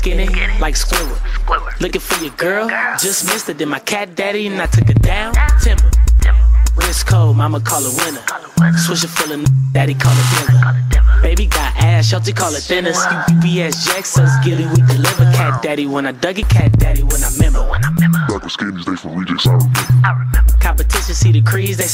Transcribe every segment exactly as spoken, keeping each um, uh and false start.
skinny, like Squirrel. Looking for your girl, just missed her. Then my cat daddy and I took her down. Timber, wrist cold, mama call her winner. Swisher full of daddy call her dinner. Baby got ass, shelter call it thinners. U P S Jackson's gilly, we deliver. Cat daddy when I dug it, cat daddy when I member. Like with skinnies, they from Regis, I remember. Competition, see the crease, they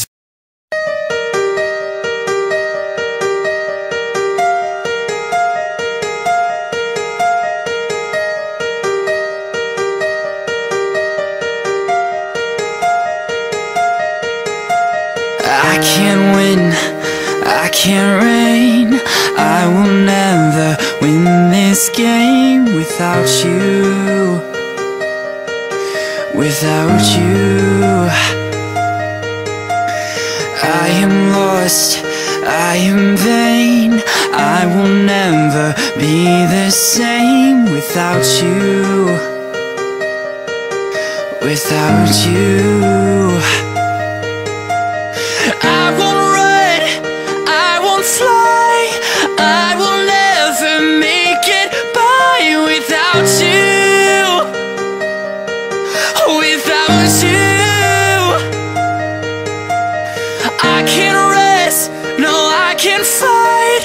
I can't win, I can't reign. I will never win this game without you, without you. I am lost, I am vain. I will never be the same without you, without you. I won't run, I won't fly, I will never make it by without you, without you. I can't rest, no I can't fight,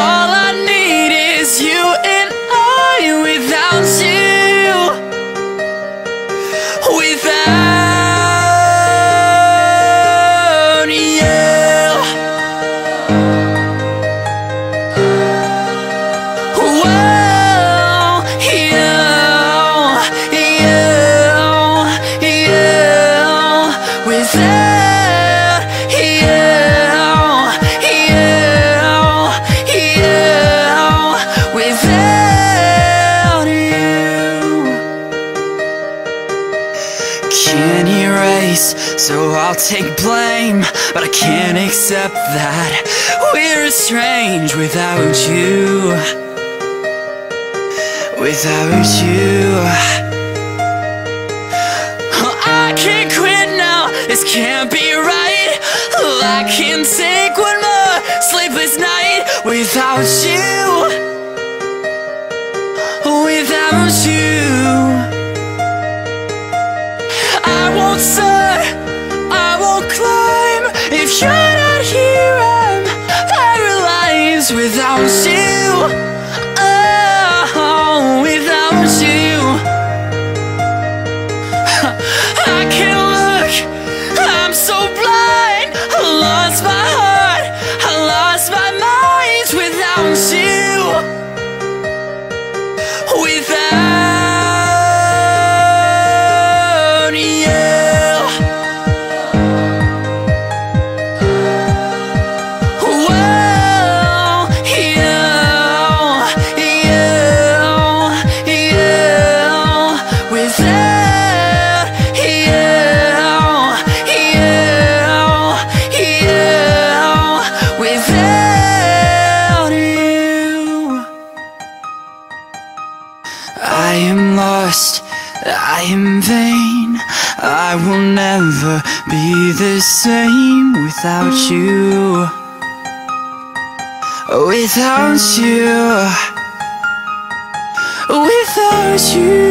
all I need is you and I without you, without you. Can't erase, so I'll take blame, but I can't accept that we're estranged without you, without you. I can't quit now, this can't be right. I can't take one more sleepless night without you, without you. I won't soar, I won't climb. If you're not here, I'm paralyzed without you. Oh, without you. I can't look, I'm so blind. I lost my heart, I lost my mind without you, without you. I am lost, I am vain. I will never be the same without you, without you, without you.